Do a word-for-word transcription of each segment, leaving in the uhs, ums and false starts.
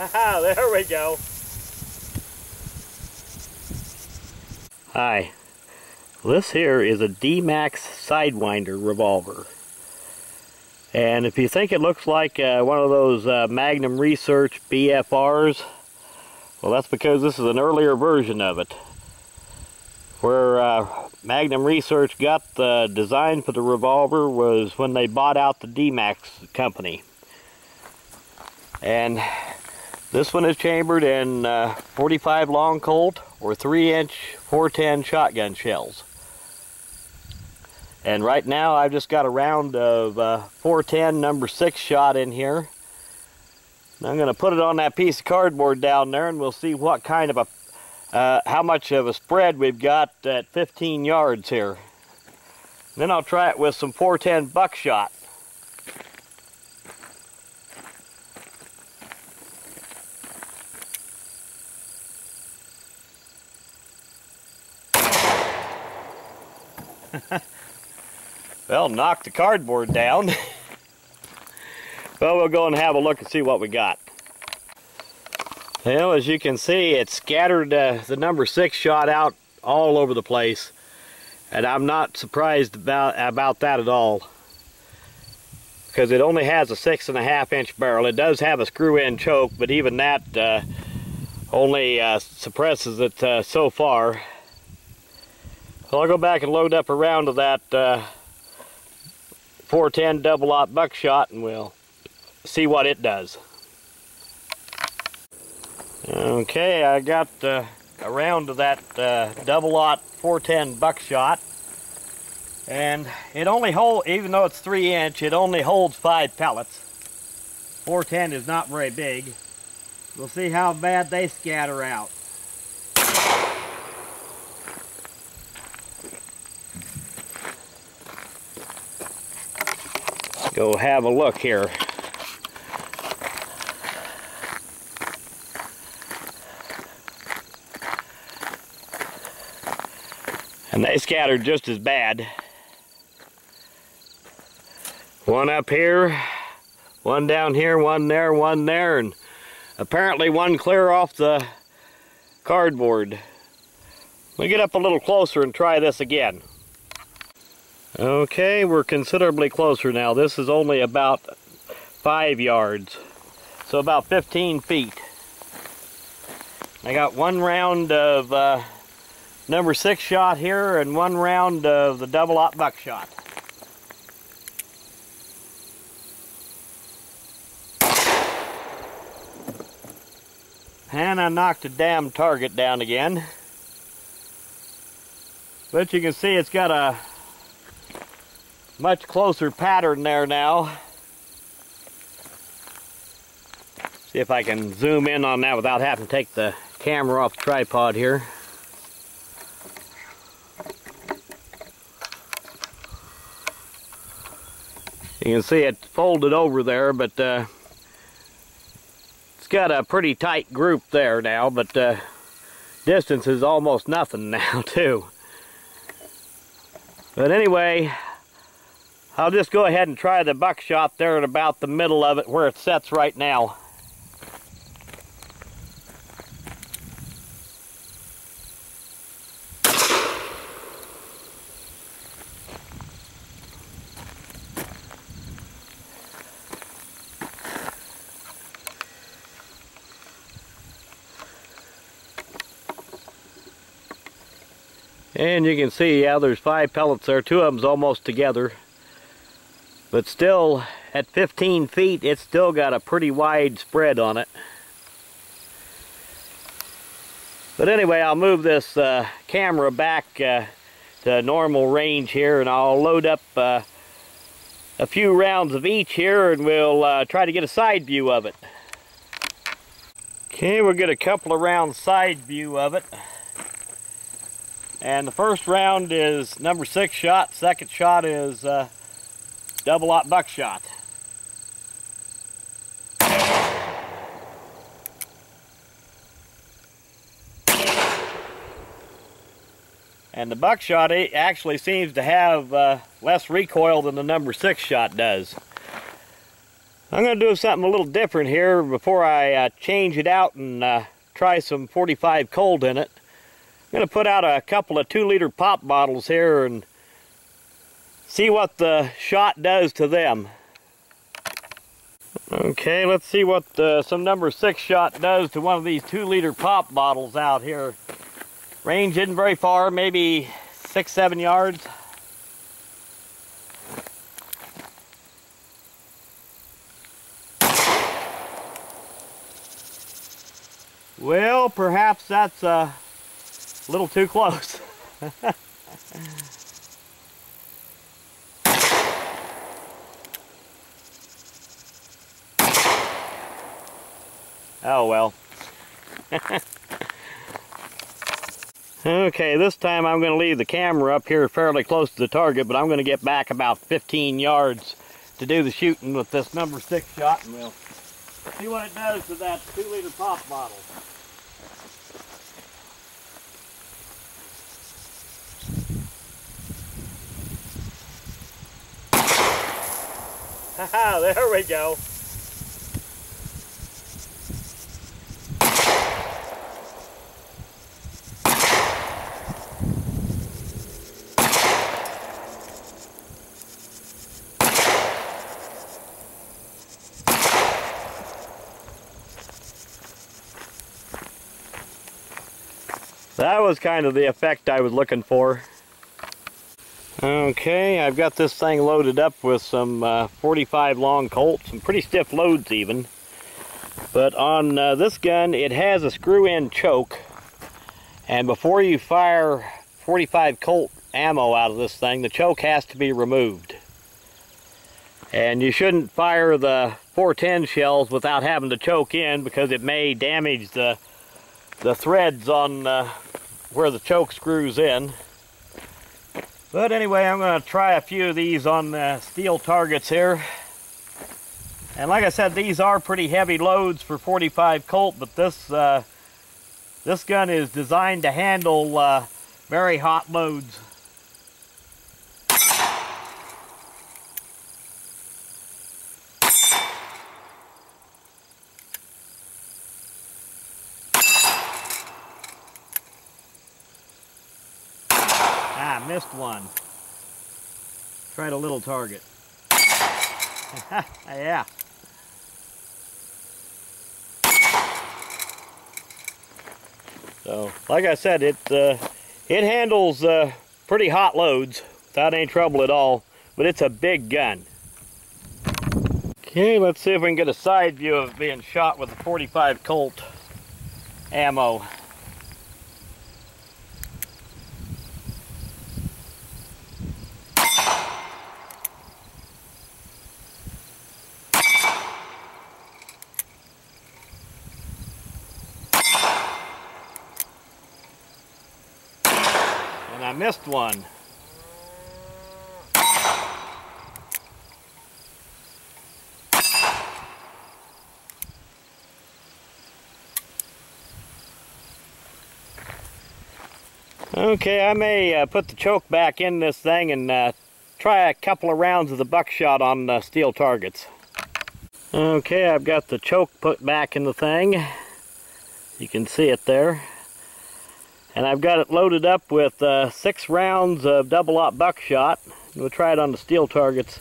Haha, there we go. Hi. This here is a D max Sidewinder revolver. And if you think it looks like uh, one of those uh, Magnum Research B F Rs, well, that's because this is an earlier version of it. Where uh, Magnum Research got the design for the revolver was when they bought out the D max company. And this one is chambered in uh, forty-five long Colt or three inch four ten shotgun shells. And right now I've just got a round of uh, four ten number six shot in here. And I'm going to put it on that piece of cardboard down there, and we'll see what kind of a uh, how much of a spread we've got at fifteen yards here. And then I'll try it with some four ten buckshot. Well, knock the cardboard down. Well, we'll go and have a look and see what we got. Well, as you can see, it scattered uh, the number six shot out all over the place, and I'm not surprised about about that at all, because it only has a six and a half inch barrel. It does have a screw-in choke, but even that uh, only uh, suppresses it uh, so far. So I'll go back and load up a round of that uh, four ten double-aught buckshot, and we'll see what it does. Okay, I got uh, a round of that uh, double-aught four ten buckshot, and it only holds, even though it's three inch, it only holds five pellets. four ten is not very big. We'll see how bad they scatter out. Go have a look here. And they scattered just as bad. One up here, one down here, one there, one there, and apparently one clear off the cardboard. We'll get up a little closer and try this again. Okay, we're considerably closer now. This is only about five yards, so about fifteen feet. I got one round of uh, number six shot here and one round of the double-aught buckshot. And I knocked a damn target down again. But you can see it's got a much closer pattern there now. See if I can zoom in on that without having to take the camera off the tripod here. You can see it folded over there, but uh, it's got a pretty tight group there now, but uh, distance is almost nothing now too. But anyway, I'll just go ahead and try the buckshot there at about the middle of it where it sets right now. And you can see, yeah, there's five pellets there. Two of them's almost together. But still, at fifteen feet, it's still got a pretty wide spread on it. But anyway, I'll move this uh, camera back uh, to normal range here, and I'll load up uh, a few rounds of each here, and we'll uh, try to get a side view of it. Okay, we'll get a couple of rounds side view of it. And the first round is number six shot, second shot is Uh, double-aught buckshot. And the buckshot actually seems to have uh, less recoil than the number six shot does. I'm going to do something a little different here before I uh, change it out and uh, try some forty-five cold in it. I'm going to put out a couple of two liter pop bottles here and see what the shot does to them. Okay, let's see what uh, some number six shot does to one of these two liter pop bottles out here. Range isn't very far, maybe six, seven yards. Well, perhaps that's a little too close. Oh well. Okay, this time I'm going to leave the camera up here fairly close to the target, but I'm going to get back about fifteen yards to do the shooting with this number six shot, and we'll see what it does to that two liter pop bottle. Haha, there we go. That was kind of the effect I was looking for. Okay, I've got this thing loaded up with some uh, forty-five long Colts, some pretty stiff loads even. But on uh, this gun, it has a screw-in choke. And before you fire forty-five Colt ammo out of this thing, the choke has to be removed. And you shouldn't fire the four ten shells without having the choke in, because it may damage the the threads on uh, where the choke screws in. But anyway, I'm going to try a few of these on uh, steel targets here. And like I said, these are pretty heavy loads for forty-five Colt, but this uh, this gun is designed to handle uh, very hot loads. Missed one. Tried a little target. Yeah. So, like I said, it uh, it handles uh, pretty hot loads without any trouble at all. But it's a big gun. Okay, let's see if we can get a side view of being shot with the forty-five Colt ammo. I missed one. Okay, I may uh, put the choke back in this thing and uh, try a couple of rounds of the buckshot on uh, steel targets. Okay, I've got the choke put back in the thing. You can see it there. And I've got it loaded up with uh, six rounds of double-op buckshot. We'll try it on the steel targets.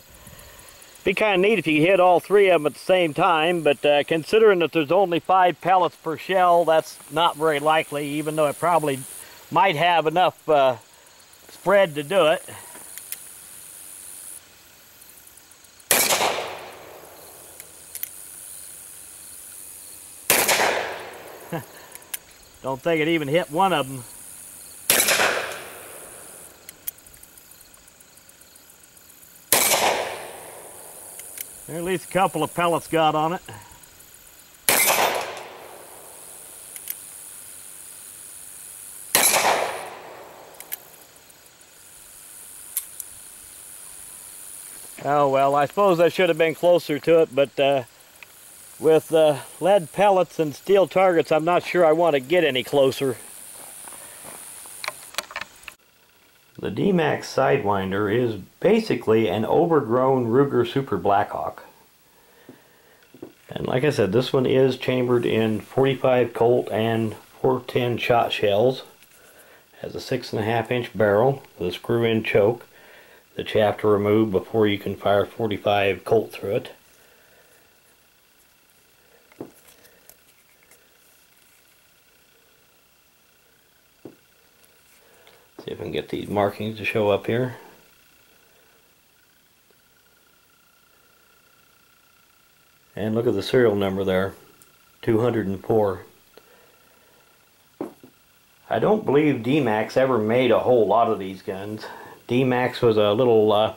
Be kind of neat if you hit all three of them at the same time, but uh, considering that there's only five pellets per shell, that's not very likely, even though it probably might have enough uh, spread to do it. Don't think it even hit one of them. There at least a couple of pellets got on it. Oh well, I suppose I should have been closer to it, but uh, with uh, lead pellets and steel targets, I'm not sure I want to get any closer. The D MAX Sidewinder is basically an overgrown Ruger Super Blackhawk. And like I said, this one is chambered in forty-five Colt and four ten shot shells. Has a six and a half inch barrel with a screw in choke that you have to remove before you can fire forty-five Colt through it. See if I can get these markings to show up here. And look at the serial number there, two hundred four. I don't believe D-MAX ever made a whole lot of these guns. D-MAX was a little uh,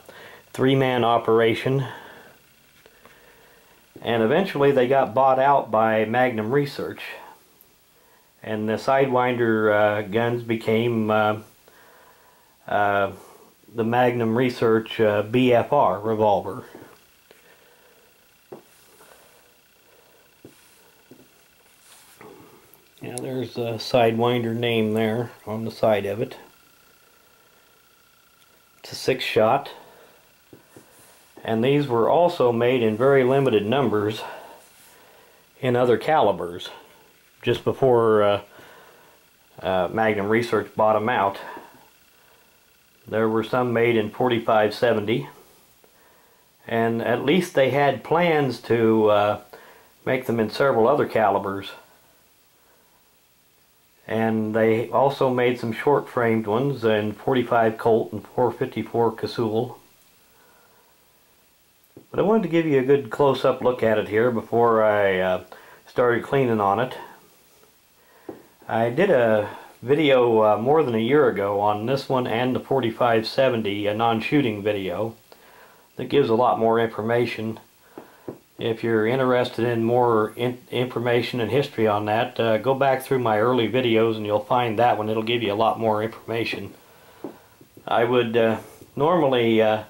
three-man operation, and eventually they got bought out by Magnum Research, and the Sidewinder uh, guns became uh, uh, the Magnum Research uh, B F R revolver. Yeah, there's a Sidewinder name there on the side of it. It's a six shot, and these were also made in very limited numbers in other calibers just before uh, uh, Magnum Research bought them out. There were some made in forty-five seventy, and at least they had plans to uh, make them in several other calibers, and they also made some short framed ones in forty-five Colt and four fifty-four Casull. But I wanted to give you a good close up look at it here before I uh, started cleaning on it. I did a video uh, more than a year ago on this one and the forty-five seventy, a non-shooting video that gives a lot more information. If you're interested in more in information and history on that, uh, go back through my early videos and you'll find that one. It'll give you a lot more information. I would uh, normally uh,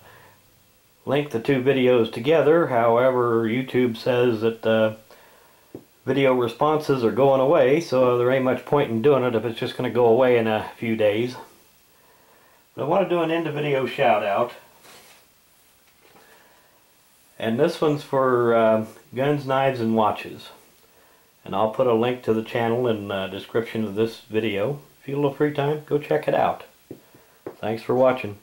link the two videos together. However, YouTube says that uh, video responses are going away, so there ain't much point in doing it if it's just going to go away in a few days. But I want to do an end-of-video shout-out. And this one's for uh, guns, knives, and watches. And I'll put a link to the channel in the description of this video. If you have a little free time, go check it out. Thanks for watching.